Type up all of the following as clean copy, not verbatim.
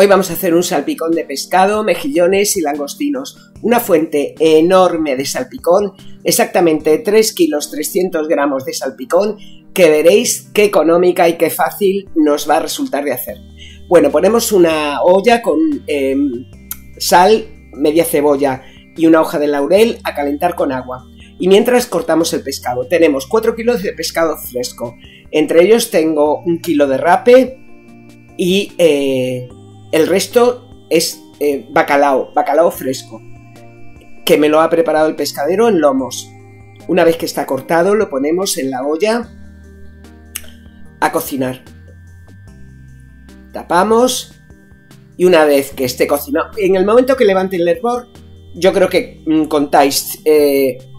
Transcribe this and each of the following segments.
Hoy vamos a hacer un salpicón de pescado, mejillones y langostinos. Una fuente enorme de salpicón, exactamente 3 kilos 300 gramos de salpicón, que veréis qué económica y qué fácil nos va a resultar de hacer. Bueno, ponemos una olla con sal, media cebolla y una hoja de laurel a calentar con agua. Y mientras cortamos el pescado, tenemos 4 kilos de pescado fresco. Entre ellos tengo 1 kilo de rape y... el resto es bacalao fresco, que me lo ha preparado el pescadero en lomos. Una vez que está cortado, lo ponemos en la olla a cocinar. Tapamos y una vez que esté cocinado, en el momento que levante el hervor, yo creo que contáis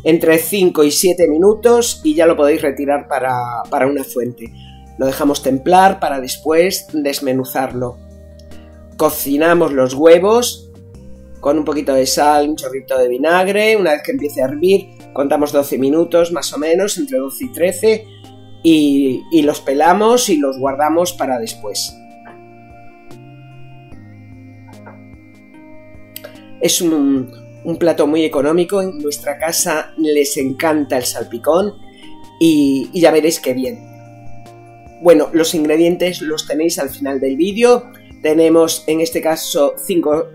entre 5 y 7 minutos y ya lo podéis retirar para una fuente. Lo dejamos templar para después desmenuzarlo. Cocinamos los huevos con un poquito de sal, un chorrito de vinagre. Una vez que empiece a hervir, contamos 12 minutos más o menos, entre 12 y 13, y los pelamos y los guardamos para después. Es un plato muy económico. En nuestra casa les encanta el salpicón y ya veréis qué bien. Bueno, los ingredientes los tenéis al final del vídeo. Tenemos en este caso 5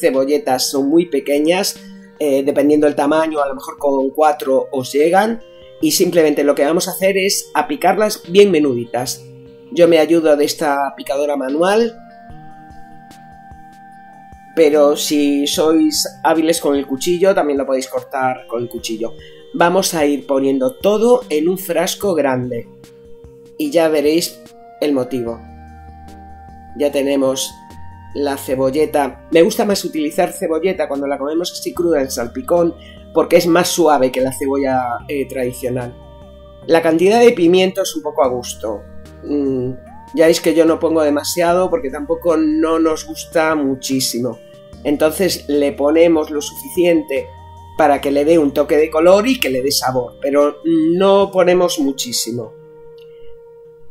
cebolletas, son muy pequeñas, dependiendo del tamaño, a lo mejor con 4 os llegan. Y simplemente lo que vamos a hacer es a picarlas bien menuditas. Yo me ayudo de esta picadora manual, pero si sois hábiles con el cuchillo también lo podéis cortar con el cuchillo. Vamos a ir poniendo todo en un frasco grande y ya veréis el motivo. Ya tenemos la cebolleta. Me gusta más utilizar cebolleta cuando la comemos así cruda en salpicón, porque es más suave que la cebolla tradicional. La cantidad de pimiento es un poco a gusto. Ya veis que yo no pongo demasiado porque tampoco no nos gusta muchísimo. Entonces le ponemos lo suficiente para que le dé un toque de color y que le dé sabor, pero no ponemos muchísimo.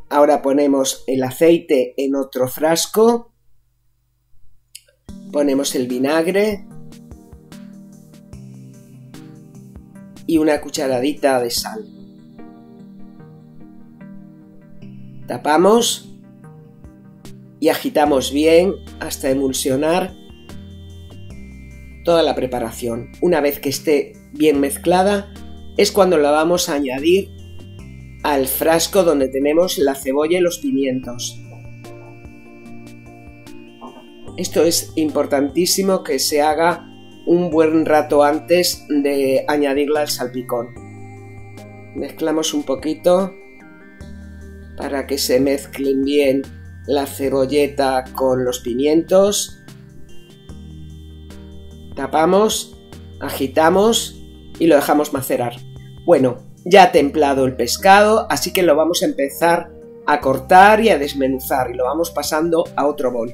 Ahora ponemos el aceite en otro frasco, ponemos el vinagre y una cucharadita de sal. Tapamos y agitamos bien hasta emulsionar toda la preparación. Una vez que esté bien mezclada es cuando la vamos a añadir al frasco donde tenemos la cebolla y los pimientos. Esto es importantísimo, que se haga un buen rato antes de añadirla al salpicón. Mezclamos un poquito para que se mezclen bien la cebolleta con los pimientos. Tapamos, agitamos y lo dejamos macerar. Bueno, ya ha templado el pescado, así que lo vamos a empezar a cortar y a desmenuzar, y lo vamos pasando a otro bol.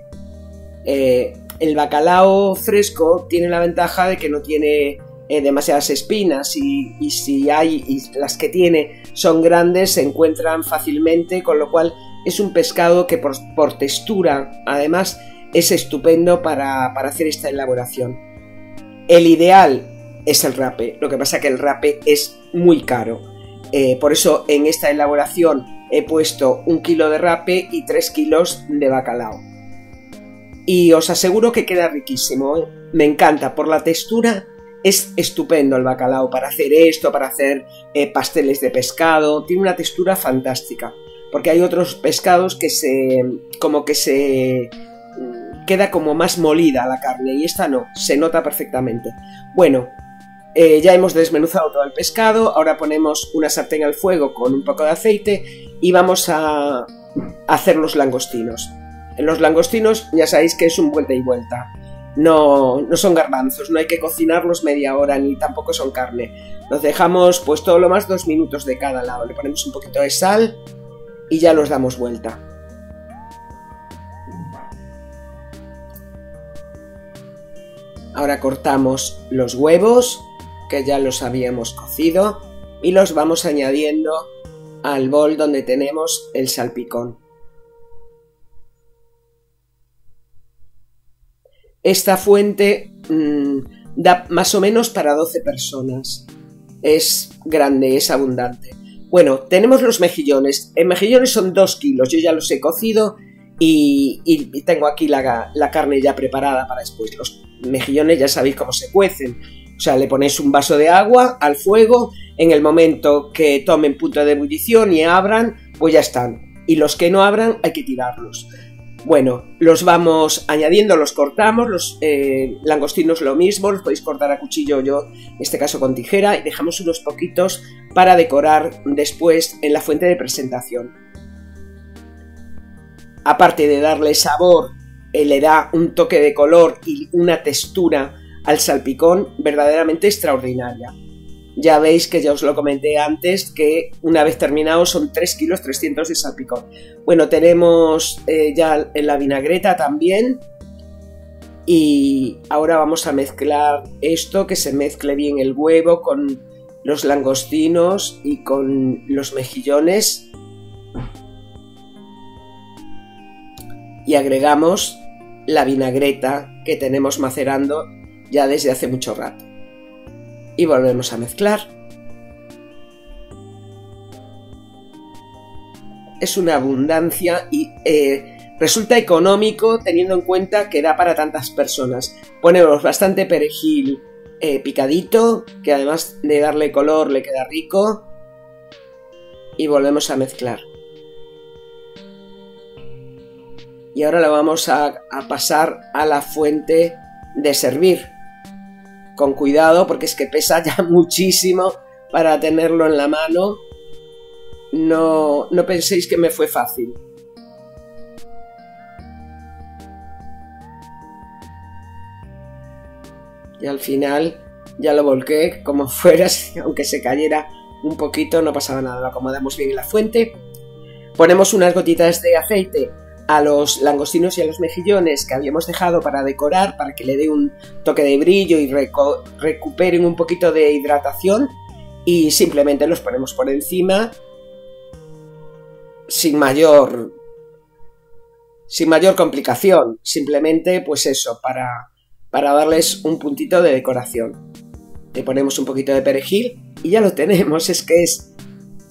El bacalao fresco tiene la ventaja de que no tiene demasiadas espinas, y si hay, y las que tiene son grandes, se encuentran fácilmente, con lo cual es un pescado que por textura además es estupendo para hacer esta elaboración. El ideal es el rape, lo que pasa que el rape es muy caro, por eso en esta elaboración he puesto 1 kilo de rape y 3 kilos de bacalao, y os aseguro que queda riquísimo, ¿eh? Me encanta, por la textura es estupendo el bacalao para hacer esto, para hacer pasteles de pescado. Tiene una textura fantástica, porque hay otros pescados que se queda como más molida la carne, y esta no, se nota perfectamente. Bueno, ya hemos desmenuzado todo el pescado. Ahora ponemos una sartén al fuego con un poco de aceite y vamos a hacer los langostinos. Los langostinos ya sabéis que es un vuelta y vuelta. No son garbanzos, no hay que cocinarlos media hora ni tampoco son carne. Los dejamos pues todo lo más 2 minutos de cada lado. Le ponemos un poquito de sal y ya los damos vuelta. Ahora cortamos los huevos, que ya los habíamos cocido, y los vamos añadiendo al bol donde tenemos el salpicón. Esta fuente da más o menos para 12 personas. Es grande, es abundante. Bueno, tenemos los mejillones. En mejillones son 2 kilos. Yo ya los he cocido y tengo aquí la carne ya preparada para después. Los mejillones ya sabéis cómo se cuecen. O sea, le ponéis un vaso de agua al fuego. En el momento que tomen punto de ebullición y abran, pues ya están. Y los que no abran hay que tirarlos. Bueno, los vamos añadiendo, los cortamos, los langostinos lo mismo, los podéis cortar a cuchillo, yo en este caso con tijera, y dejamos unos poquitos para decorar después en la fuente de presentación. Aparte de darle sabor, le da un toque de color y una textura al salpicón verdaderamente extraordinaria. Ya veis que ya os lo comenté antes, que una vez terminado son 3,3 kilos de salpicón. Bueno, tenemos ya la vinagreta también. Y ahora vamos a mezclar esto, que se mezcle bien el huevo con los langostinos y con los mejillones. Y agregamos la vinagreta que tenemos macerando ya desde hace mucho rato. Y volvemos a mezclar. Es una abundancia y resulta económico teniendo en cuenta que da para tantas personas. Ponemos bastante perejil picadito, que además de darle color le queda rico. Y volvemos a mezclar. Y ahora lo vamos a pasar a la fuente de servir. Con cuidado, porque es que pesa ya muchísimo para tenerlo en la mano. No penséis que me fue fácil. Y al final ya lo volqué como fuera, aunque se cayera un poquito no pasaba nada. Lo acomodamos bien en la fuente. Ponemos unas gotitas de aceite a los langostinos y a los mejillones que habíamos dejado para decorar, para que le dé un toque de brillo y recuperen un poquito de hidratación, y simplemente los ponemos por encima sin mayor complicación, simplemente pues eso, para darles un puntito de decoración. Le ponemos un poquito de perejil y ya lo tenemos. Es que es,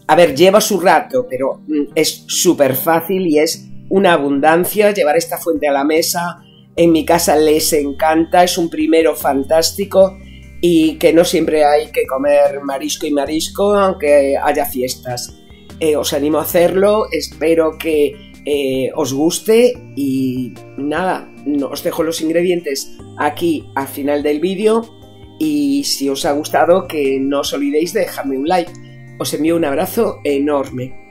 a ver, lleva su rato, pero es súper fácil y es una abundancia llevar esta fuente a la mesa. En mi casa les encanta, es un primero fantástico, y que no siempre hay que comer marisco y marisco, aunque haya fiestas. Os animo a hacerlo, espero que os guste, y nada, os dejo los ingredientes aquí al final del vídeo, y si os ha gustado, que no os olvidéis de dejarme un like. Os envío un abrazo enorme.